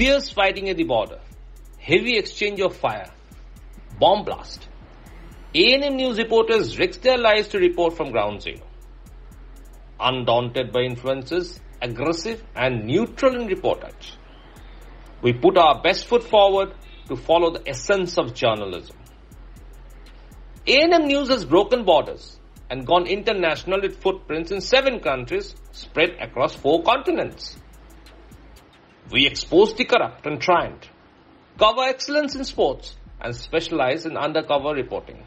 Fierce fighting at the border. Heavy exchange of fire. Bomb blast. ANM News reporters risk their lives to report from ground zero. Undaunted by influences, aggressive and neutral in reportage. We put our best foot forward to follow the essence of journalism. ANM News has broken borders and gone international with footprints in 7 countries spread across 4 continents. We expose the corrupt and triant, cover excellence in sports and specialize in undercover reporting.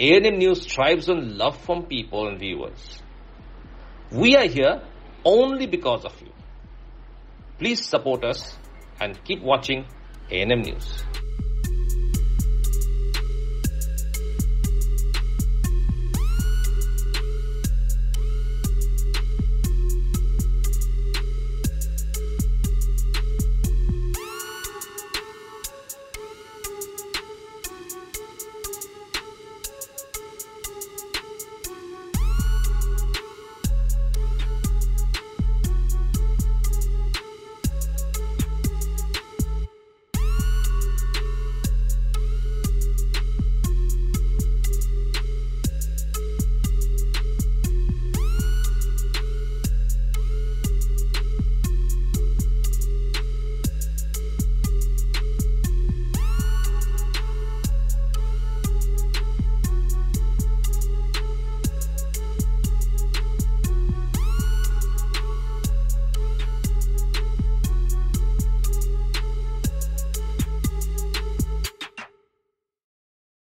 ANM News thrives on love from people and viewers. We are here only because of you. Please support us and keep watching ANM News.